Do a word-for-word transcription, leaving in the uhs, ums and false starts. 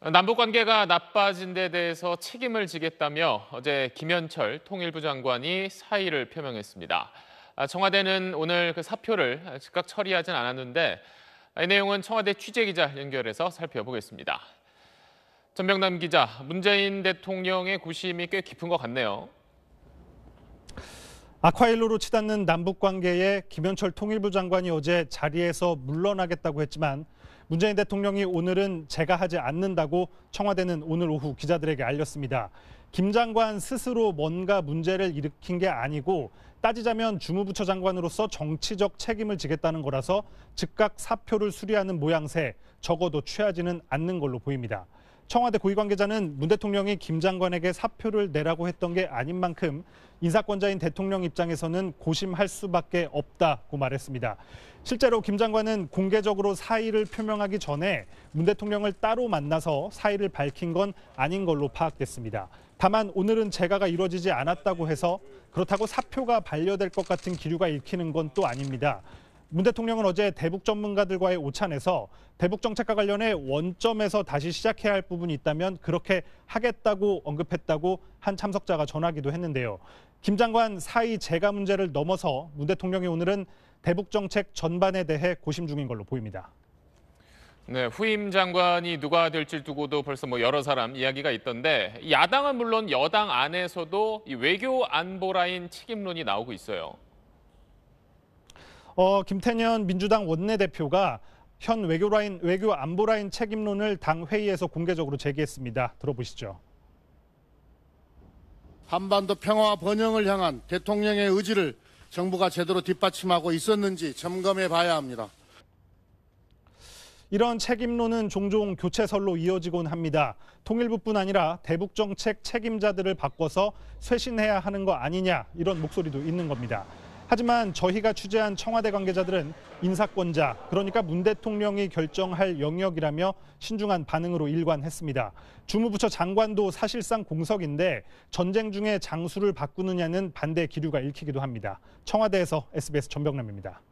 남북관계가 나빠진 데 대해서 책임을 지겠다며 어제 김연철 통일부 장관이 사의를 표명했습니다. 청와대는 오늘 그 사표를 즉각 처리하진 않았는데 이 내용은 청와대 취재기자 연결해서 살펴보겠습니다. 전병남 기자, 문재인 대통령의 고심이 꽤 깊은 것 같네요. 악화일로로 치닫는 남북관계에 김연철 통일부 장관이 어제 자리에서 물러나겠다고 했지만 문재인 대통령이 오늘은 제가 하지 않는다고 청와대는 오늘 오후 기자들에게 알렸습니다. 김 장관 스스로 뭔가 문제를 일으킨 게 아니고 따지자면 주무부처 장관으로서 정치적 책임을 지겠다는 거라서 즉각 사표를 수리하는 모양새, 적어도 취하지는 않는 걸로 보입니다. 청와대 고위 관계자는 문 대통령이 김 장관에게 사표를 내라고 했던 게 아닌 만큼 인사권자인 대통령 입장에서는 고심할 수밖에 없다고 말했습니다. 실제로 김 장관은 공개적으로 사의를 표명하기 전에 문 대통령을 따로 만나서 사의를 밝힌 건 아닌 걸로 파악됐습니다. 다만 오늘은 재가가 이루어지지 않았다고 해서 그렇다고 사표가 반려될 것 같은 기류가 읽히는 건 또 아닙니다. 문 대통령은 어제 대북 전문가들과의 오찬에서 대북 정책과 관련해 원점에서 다시 시작해야 할 부분이 있다면 그렇게 하겠다고 언급했다고 한 참석자가 전하기도 했는데요. 김 장관 사의 재가 문제를 넘어서 문 대통령이 오늘은 대북 정책 전반에 대해 고심 중인 걸로 보입니다. 네, 후임 장관이 누가 될지 두고도 벌써 뭐 여러 사람 이야기가 있던데 야당은 물론 여당 안에서도 이 외교 안보라인 책임론이 나오고 있어요. 어, 김태년 민주당 원내대표가 현 외교라인, 외교 안보라인 책임론을 당 회의에서 공개적으로 제기했습니다. 들어보시죠. 한반도 평화와 번영을 향한 대통령의 의지를 정부가 제대로 뒷받침하고 있었는지 점검해 봐야 합니다. 이런 책임론은 종종 교체설로 이어지곤 합니다. 통일부뿐 아니라 대북 정책 책임자들을 바꿔서 쇄신해야 하는 거 아니냐, 이런 목소리도 있는 겁니다. 하지만 저희가 취재한 청와대 관계자들은 인사권자, 그러니까 문 대통령이 결정할 영역이라며 신중한 반응으로 일관했습니다. 주무부처 장관도 사실상 공석인데 전쟁 중에 장수를 바꾸느냐는 반대 기류가 읽히기도 합니다. 청와대에서 에스비에스 전병남입니다.